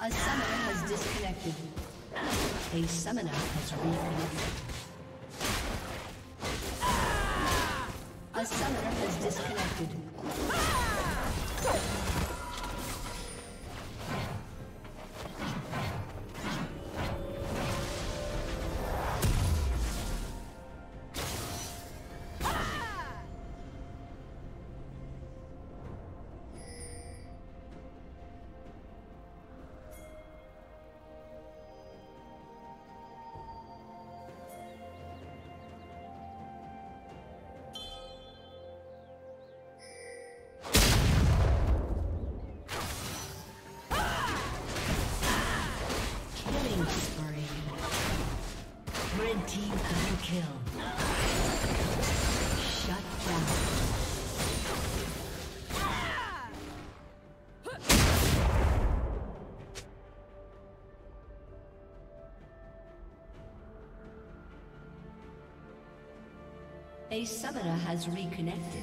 A summoner has disconnected. A summoner has reconnected. A summoner has disconnected. A summoner has reconnected.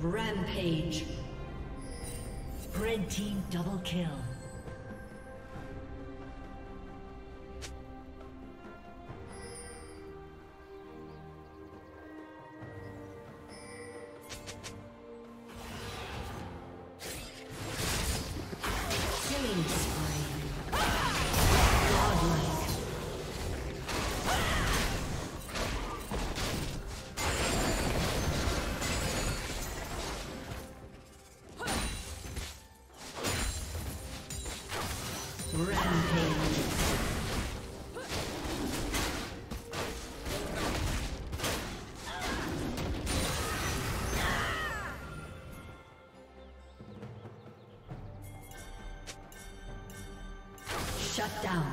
Rampage. Red team double kill. Shut down.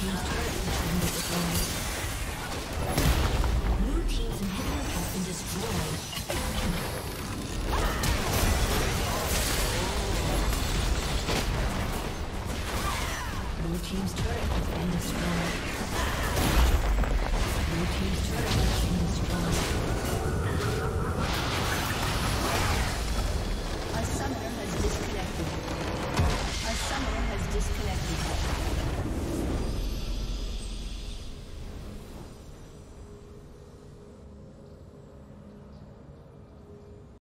Blue team's turret has been destroyed.